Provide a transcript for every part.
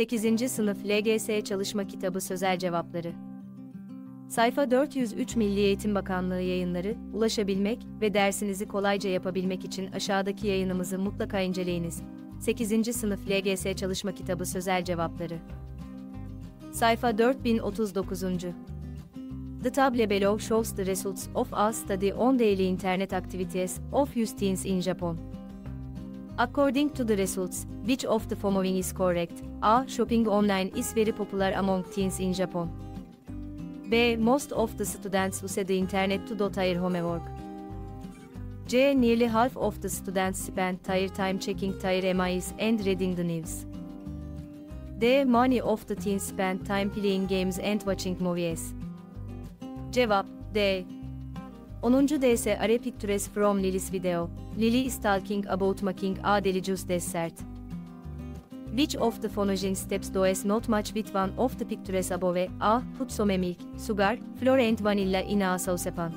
8. Sınıf LGS Çalışma Kitabı Sözel Cevapları. Sayfa 403. Milli Eğitim Bakanlığı yayınları. Ulaşabilmek ve dersinizi kolayca yapabilmek için aşağıdaki yayınımızı mutlaka inceleyiniz. 8. Sınıf LGS Çalışma Kitabı Sözel Cevapları. Sayfa 4039. The table below shows the results of a study on daily internet activities of youth teens in Japan. According to the results, which of the following is correct? A. Shopping online is very popular among teens in Japan. B. Most of the students use the internet to do their homework. C. Nearly half of the students spend their time checking their emails and reading the news. D. Many of the teens spend time playing games and watching movies. Cevap D. 10. DS Are Pictures from Lili's video. Lily is talking about making a delicious dessert. Which of the following steps does not match with one of the pictures above? A. Put some milk, sugar, flour and vanilla in a saucepan.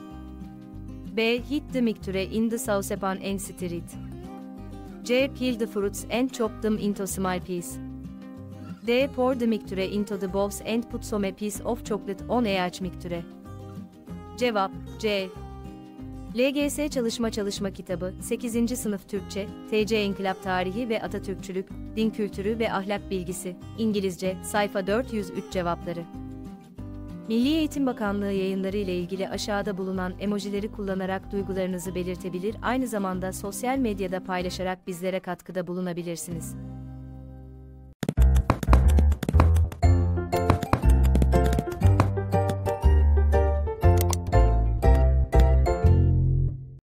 B. Heat the mixture in the saucepan and stir it. C. Peel the fruits and chop them into small pieces. D. Pour the mixture into the bowls and put some piece of chocolate on each mixture. Cevap C. LGS Çalışma Kitabı 8. Sınıf Türkçe, TC İnkılap Tarihi ve Atatürkçülük, Din Kültürü ve Ahlak Bilgisi, İngilizce, sayfa 403 cevapları. Milli Eğitim Bakanlığı yayınları ile ilgili aşağıda bulunan emojileri kullanarak duygularınızı belirtebilir, aynı zamanda sosyal medyada paylaşarak bizlere katkıda bulunabilirsiniz.